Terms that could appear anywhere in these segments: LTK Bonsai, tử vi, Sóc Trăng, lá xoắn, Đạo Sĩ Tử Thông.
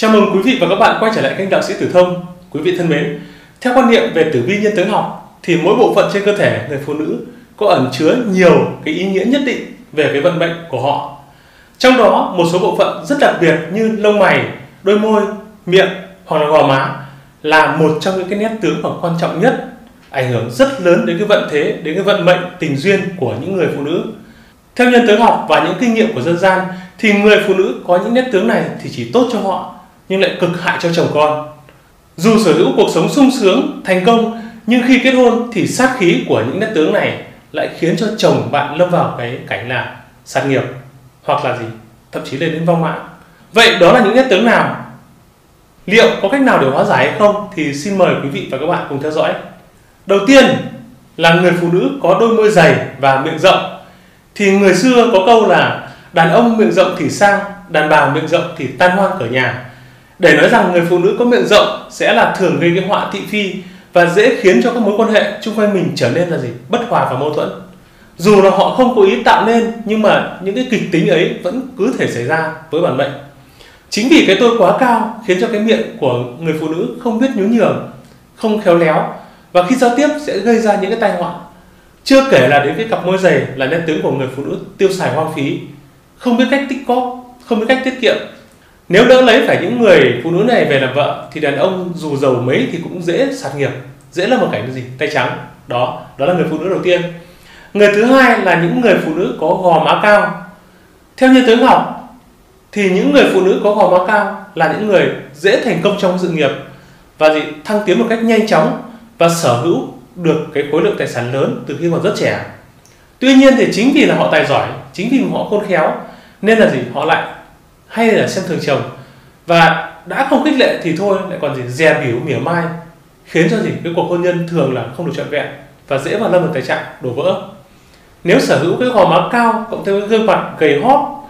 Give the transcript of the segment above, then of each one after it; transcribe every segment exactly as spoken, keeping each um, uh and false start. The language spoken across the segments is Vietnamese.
Chào mừng quý vị và các bạn quay trở lại kênh Đạo Sĩ Tử Thông. Quý vị thân mến, theo quan niệm về tử vi nhân tướng học thì mỗi bộ phận trên cơ thể người phụ nữ có ẩn chứa nhiều cái ý nghĩa nhất định về cái vận mệnh của họ. Trong đó một số bộ phận rất đặc biệt như lông mày, đôi môi, miệng hoặc là gò má là một trong những cái nét tướng mà quan trọng nhất, ảnh hưởng rất lớn đến cái vận thế, đến cái vận mệnh tình duyên của những người phụ nữ. Theo nhân tướng học và những kinh nghiệm của dân gian thì người phụ nữ có những nét tướng này thì chỉ tốt cho họ nhưng lại cực hại cho chồng con. Dù sở hữu cuộc sống sung sướng, thành công, nhưng khi kết hôn thì sát khí của những nét tướng này lại khiến cho chồng bạn lâm vào cái cảnh là sát nghiệp hoặc là gì, thậm chí lên đến vong mạng. Vậy đó là những nét tướng nào? Liệu có cách nào để hóa giải hay không? Thì xin mời quý vị và các bạn cùng theo dõi. Đầu tiên là người phụ nữ có đôi môi dày và miệng rộng. Thì người xưa có câu là đàn ông miệng rộng thì sang, đàn bà miệng rộng thì tan hoang cửa nhà. Để nói rằng người phụ nữ có miệng rộng sẽ là thường gây cái họa thị phi và dễ khiến cho các mối quan hệ xung quanh mình trở nên là gì? Bất hòa và mâu thuẫn. Dù là họ không cố ý tạo nên nhưng mà những cái kịch tính ấy vẫn cứ thể xảy ra với bản mệnh. Chính vì cái tôi quá cao khiến cho cái miệng của người phụ nữ không biết nhún nhường, không khéo léo và khi giao tiếp sẽ gây ra những cái tai họa. Chưa kể là đến cái cặp môi dày là nét tướng của người phụ nữ tiêu xài hoang phí, không biết cách tích cóp, không biết cách tiết kiệm. Nếu đỡ lấy phải những người phụ nữ này về làm vợ thì đàn ông dù giàu mấy thì cũng dễ sạt nghiệp, dễ là một cảnh gì tay trắng. Đó, đó là người phụ nữ đầu tiên. Người thứ hai là những người phụ nữ có gò má cao. Theo như tướng học thì những người phụ nữ có gò má cao là những người dễ thành công trong sự nghiệp và gì thăng tiến một cách nhanh chóng và sở hữu được cái khối lượng tài sản lớn từ khi còn rất trẻ. Tuy nhiên thì chính vì là họ tài giỏi, chính vì họ khôn khéo nên là gì họ lại hay là xem thường chồng và đã không khích lệ thì thôi lại còn gì dè bỉu mỉa mai, khiến cho gì cái cuộc hôn nhân thường là không được trọn vẹn và dễ vào lâm vào tình trạng đổ vỡ. Nếu sở hữu cái gò má cao cộng thêm cái gương mặt gầy hóp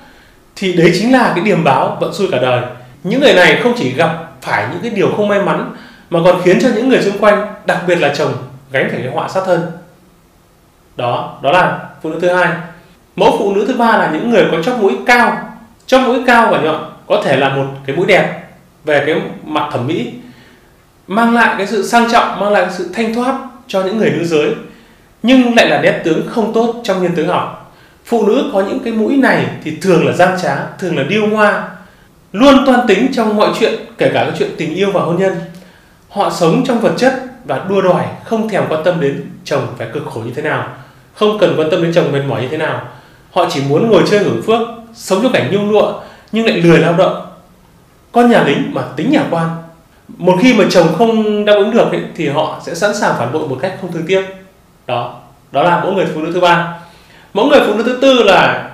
thì đấy chính là cái điềm báo vận xui cả đời. Những người này không chỉ gặp phải những cái điều không may mắn mà còn khiến cho những người xung quanh, đặc biệt là chồng, gánh phải cái họa sát thân. Đó, đó là phụ nữ thứ hai. Mẫu phụ nữ thứ ba là những người có chóp mũi cao. Chóp mũi cao và nhọn có thể là một cái mũi đẹp về cái mặt thẩm mỹ, mang lại cái sự sang trọng, mang lại cái sự thanh thoát cho những người nữ giới, nhưng lại là nét tướng không tốt trong nhân tướng học. Phụ nữ có những cái mũi này thì thường là gian trá, thường là điêu ngoa, luôn toan tính trong mọi chuyện, kể cả các chuyện tình yêu và hôn nhân. Họ sống trong vật chất và đua đòi, không thèm quan tâm đến chồng phải cực khổ như thế nào, không cần quan tâm đến chồng mệt mỏi như thế nào. Họ chỉ muốn ngồi chơi hưởng phước, sống trong cảnh nhung lụa nhưng lại lười lao động. Con nhà lính mà tính nhà quan. Một khi mà chồng không đáp ứng được ấy, thì họ sẽ sẵn sàng phản bội một cách không thương tiếc. Đó, đó là mẫu người phụ nữ thứ ba. Mẫu người phụ nữ thứ tư là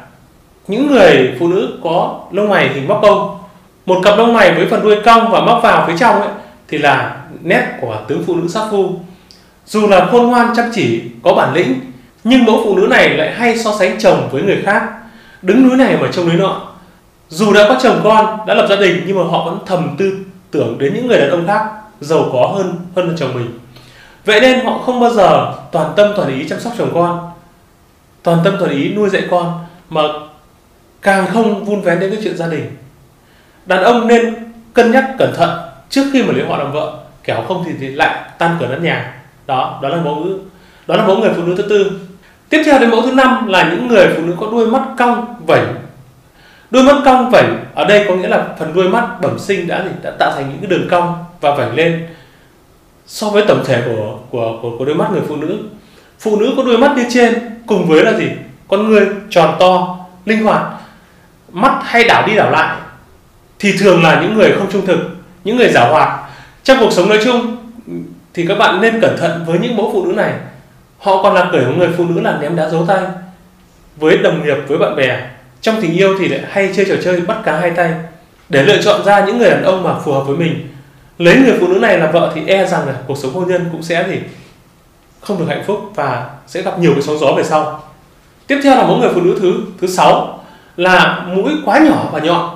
những người phụ nữ có lông mày hình móc cong. Một cặp lông mày với phần đuôi cong và móc vào phía trong ấy, thì là nét của tướng phụ nữ sát phu. Dù là khôn ngoan chăm chỉ, có bản lĩnh, nhưng mẫu phụ nữ này lại hay so sánh chồng với người khác, đứng núi này mà trông núi nọ. Dù đã có chồng con, đã lập gia đình nhưng mà họ vẫn thầm tư tưởng đến những người đàn ông khác giàu có hơn hơn là chồng mình. Vậy nên họ không bao giờ toàn tâm toàn ý chăm sóc chồng con, toàn tâm toàn ý nuôi dạy con, mà càng không vun vén đến cái chuyện gia đình. Đàn ông nên cân nhắc cẩn thận trước khi mà lấy họ làm vợ, kẻo không thì, thì lại tan cửa nát nhà. Đó, đó là mẫu đó là mẫu người phụ nữ thứ tư. Tiếp theo đến mẫu thứ năm là những người phụ nữ có đuôi mắt cong vẩy. Đuôi mắt cong vẩy ở đây có nghĩa là phần đuôi mắt bẩm sinh đã đã tạo thành những cái đường cong và vẩy lên so với tổng thể của của của, của đôi mắt người phụ nữ. Phụ nữ có đuôi mắt như trên cùng với là gì? Con người tròn to, linh hoạt, mắt hay đảo đi đảo lại thì thường là những người không trung thực, những người giả hoạt. Trong cuộc sống nói chung thì các bạn nên cẩn thận với những mẫu phụ nữ này. Họ còn là kiểu người phụ nữ là ném đá giấu tay với đồng nghiệp, với bạn bè. Trong tình yêu thì lại hay chơi trò chơi bắt cá hai tay để lựa chọn ra những người đàn ông mà phù hợp với mình. Lấy người phụ nữ này làm vợ thì e rằng là cuộc sống hôn nhân cũng sẽ thì không được hạnh phúc và sẽ gặp nhiều cái sóng gió về sau. Tiếp theo là mẫu người phụ nữ thứ thứ sáu là mũi quá nhỏ và nhọn.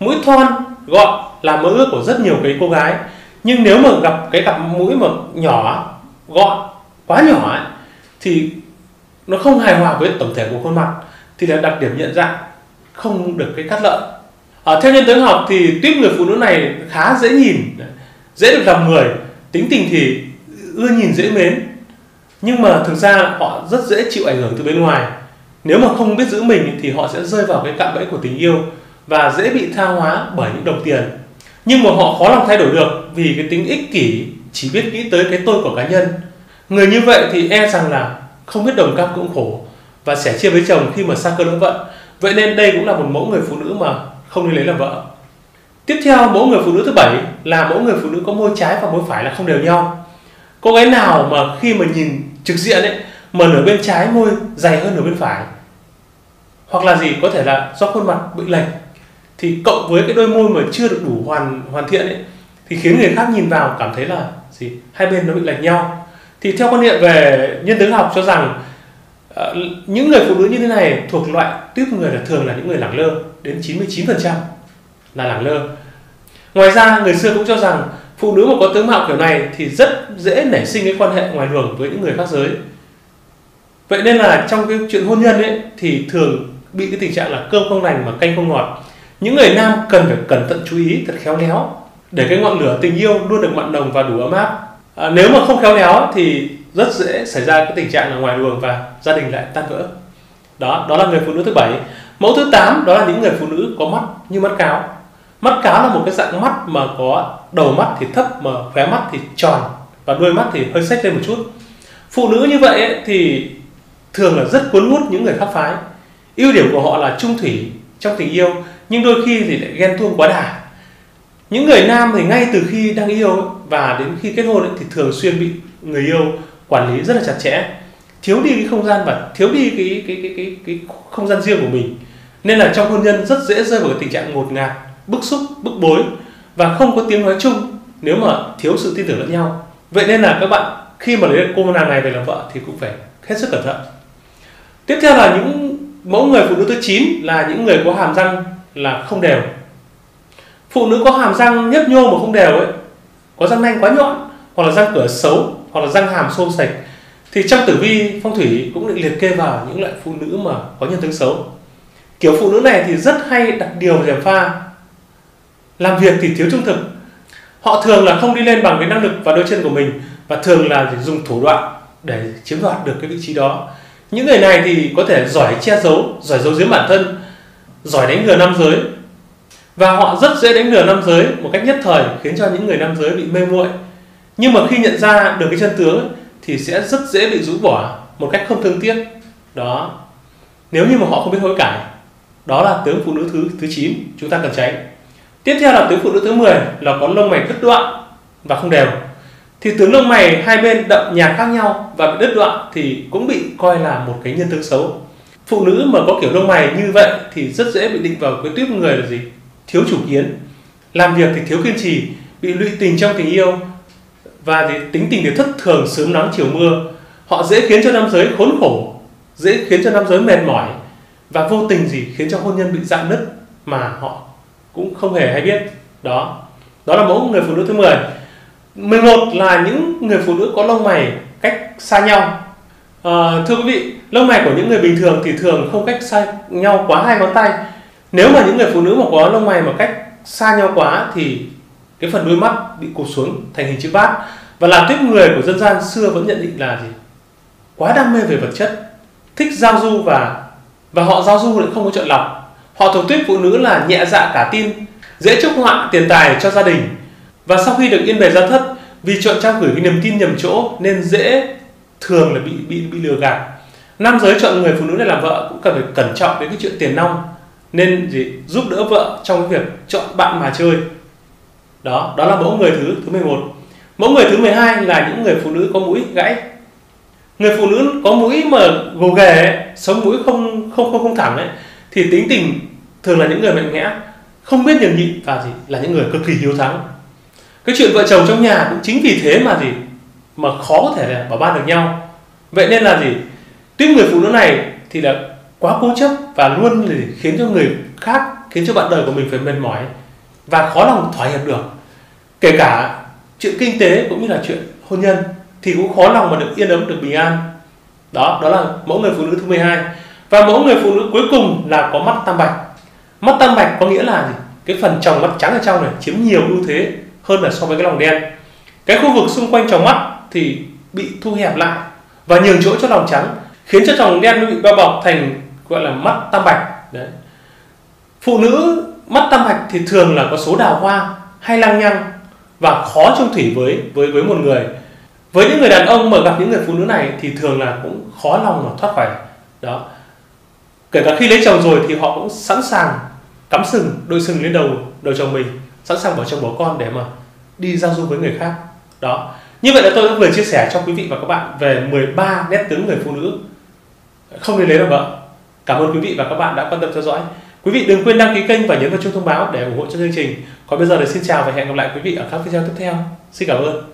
Mũi thon gọn là mơ ước của rất nhiều cái cô gái, nhưng nếu mà gặp cái cặp mũi mà nhỏ gọn, quá nhỏ ấy, thì nó không hài hòa với tổng thể của khuôn mặt thì là đặc điểm nhận dạng không được cái cắt lợi. À, theo nhân tướng học thì tuyết người phụ nữ này khá dễ nhìn, dễ được làm người, tính tình thì ưa nhìn dễ mến, nhưng mà thực ra họ rất dễ chịu ảnh hưởng từ bên ngoài. Nếu mà không biết giữ mình thì họ sẽ rơi vào cái cạm bẫy của tình yêu và dễ bị tha hóa bởi những đồng tiền. Nhưng mà họ khó lòng thay đổi được vì cái tính ích kỷ, chỉ biết nghĩ tới cái tôi của cá nhân. Người như vậy thì e rằng là không biết đồng cam cũng khổ và sẻ chia với chồng khi mà xa cơ lỡ vận. Vậy nên đây cũng là một mẫu người phụ nữ mà không nên lấy làm vợ. Tiếp theo, mẫu người phụ nữ thứ bảy là mẫu người phụ nữ có môi trái và môi phải là không đều nhau. Cô gái nào mà khi mà nhìn trực diện ấy, mà nửa bên trái môi dày hơn nửa bên phải, hoặc là gì có thể là do khuôn mặt bị lệch, thì cộng với cái đôi môi mà chưa được đủ hoàn hoàn thiện ấy, thì khiến người khác nhìn vào cảm thấy là gì, hai bên nó bị lệch nhau. Thì theo quan niệm về nhân tướng học cho rằng những người phụ nữ như thế này thuộc loại tiếp người là thường là những người lẳng lơ, đến chín mươi chín phần trăm là lẳng lơ. Ngoài ra người xưa cũng cho rằng phụ nữ mà có tướng mạo kiểu này thì rất dễ nảy sinh cái quan hệ ngoài luồng với những người khác giới. Vậy nên là trong cái chuyện hôn nhân ấy thì thường bị cái tình trạng là cơm không lành mà canh không ngọt. Những người nam cần phải cẩn thận chú ý thật khéo léo để cái ngọn lửa tình yêu luôn được mặn nồng và đủ ấm áp. À, nếu mà không khéo léo thì rất dễ xảy ra cái tình trạng là ngoài luồng và gia đình lại tan vỡ. Đó, đó là người phụ nữ thứ bảy. Mẫu thứ tám đó là những người phụ nữ có mắt như mắt cáo. Mắt cáo là một cái dạng mắt mà có đầu mắt thì thấp mà khóe mắt thì tròn và đuôi mắt thì hơi xếch lên một chút. Phụ nữ như vậy ấy, thì thường là rất cuốn hút những người khác phái. Ưu điểm của họ là trung thủy trong tình yêu, nhưng đôi khi thì lại ghen tuông quá đà. Những người nam thì ngay từ khi đang yêu ấy, và đến khi kết hôn ấy, thì thường xuyên bị người yêu quản lý rất là chặt chẽ, thiếu đi cái không gian và thiếu đi cái cái cái cái, cái không gian riêng của mình, nên là trong hôn nhân rất dễ rơi vào cái tình trạng ngột ngạt, bức xúc, bức bối và không có tiếng nói chung nếu mà thiếu sự tin tưởng lẫn nhau. Vậy nên là các bạn khi mà lấy cô nàng này về làm vợ thì cũng phải hết sức cẩn thận. Tiếp theo là những mẫu người phụ nữ thứ chín là những người có hàm răng là không đều. Phụ nữ có hàm răng nhấp nhô mà không đều ấy, có răng nanh quá nhọn, hoặc là răng cửa xấu, hoặc là răng hàm xô xệch, thì trong tử vi phong thủy cũng được liệt kê vào những loại phụ nữ mà có nhân tướng xấu. Kiểu phụ nữ này thì rất hay đặt điều vào gièm pha, làm việc thì thiếu trung thực. Họ thường là không đi lên bằng cái năng lực và đôi chân của mình, và thường là dùng thủ đoạn để chiếm đoạt được cái vị trí đó. Những người này thì có thể giỏi che giấu, giỏi giấu giếm bản thân, giỏi đánh lừa nam giới, và họ rất dễ đánh lừa nam giới một cách nhất thời, khiến cho những người nam giới bị mê muội. Nhưng mà khi nhận ra được cái chân tướng thì sẽ rất dễ bị rũ bỏ một cách không thương tiếc đó, nếu như mà họ không biết hối cải. Đó là tướng phụ nữ thứ thứ chín chúng ta cần tránh. Tiếp theo là tướng phụ nữ thứ mười là có lông mày đứt đoạn và không đều. Thì tướng lông mày hai bên đậm nhạt khác nhau và bị đứt đoạn thì cũng bị coi là một cái nhân tướng xấu. Phụ nữ mà có kiểu lông mày như vậy thì rất dễ bị định vào cái tuyếp người là gì? Thiếu chủ kiến, làm việc thì thiếu kiên trì, bị lụy tình trong tình yêu, và thì tính tình thì thất thường, sớm nắng chiều mưa. Họ dễ khiến cho nam giới khốn khổ, dễ khiến cho nam giới mệt mỏi, và vô tình gì khiến cho hôn nhân bị rạn nứt mà họ cũng không hề hay biết. Đó, đó là mẫu người phụ nữ thứ mười. mười một là những người phụ nữ có lông mày cách xa nhau. À, thưa quý vị, lông mày của những người bình thường thì thường không cách xa nhau quá hai ngón tay. Nếu mà những người phụ nữ mà có lông mày mà cách xa nhau quá thì cái phần đuôi mắt bị cụp xuống thành hình chữ bát, và là tuyết người của dân gian xưa vẫn nhận định là gì? Quá đam mê về vật chất, thích giao du, và và họ giao du lại không có chọn lọc. Họ thuộc tuyết phụ nữ là nhẹ dạ cả tin, dễ chúc họa tiền tài cho gia đình, và sau khi được yên bề gia thất, vì chọn trao gửi cái niềm tin nhầm chỗ nên dễ thường là bị bị bị lừa gạt. Nam giới chọn người phụ nữ này làm vợ cũng cần phải cẩn trọng đến cái chuyện tiền nong, nên gì giúp đỡ vợ trong cái việc chọn bạn mà chơi. Đó, đó là mẫu người thứ thứ mười một. Mẫu người thứ mười hai là những người phụ nữ có mũi gãy. Người phụ nữ có mũi mà gồ ghề ấy, sống mũi không không không không thẳng ấy, thì tính tình thường là những người mạnh mẽ, không biết nhường nhịn, và gì là những người cực kỳ hiếu thắng. Cái chuyện vợ chồng trong nhà cũng chính vì thế mà gì mà khó có thể là bảo ban được nhau. Vậy nên là gì tuyết người phụ nữ này thì là quá cố chấp và luôn thì khiến cho người khác, khiến cho bạn đời của mình phải mệt mỏi và khó lòng thỏa hiệp được. Kể cả chuyện kinh tế cũng như là chuyện hôn nhân thì cũng khó lòng mà được yên ấm, được bình an. Đó, đó là mẫu người phụ nữ thứ mười hai. Và mẫu người phụ nữ cuối cùng là có mắt tam bạch. Mắt tam bạch có nghĩa là gì? cái phần tròng mắt trắng ở trong này chiếm nhiều ưu thế hơn là so với cái lòng đen. Cái khu vực xung quanh tròng mắt thì bị thu hẹp lại và nhường chỗ cho lòng trắng, khiến cho tròng đen bị bao bọc thành gọi là mắt tam bạch. Đấy. Phụ nữ mắt tam bạch thì thường là có số đào hoa hay lăng nhăng và khó chung thủy với với với một người. Với những người đàn ông mà gặp những người phụ nữ này thì thường là cũng khó lòng mà thoát khỏi đó. Kể cả khi lấy chồng rồi thì họ cũng sẵn sàng cắm sừng, đôi sừng lên đầu đầu chồng mình, sẵn sàng bỏ chồng bỏ con để mà đi giao du với người khác. Đó. Như vậy là tôi đã vừa chia sẻ cho quý vị và các bạn về mười ba nét tướng người phụ nữ không nên lấy làm vợ. Cảm ơn quý vị và các bạn đã quan tâm theo dõi. Quý vị đừng quên đăng ký kênh và nhấn vào chuông thông báo để ủng hộ cho chương trình. Còn bây giờ thì xin chào và hẹn gặp lại quý vị ở các video tiếp theo. Xin cảm ơn.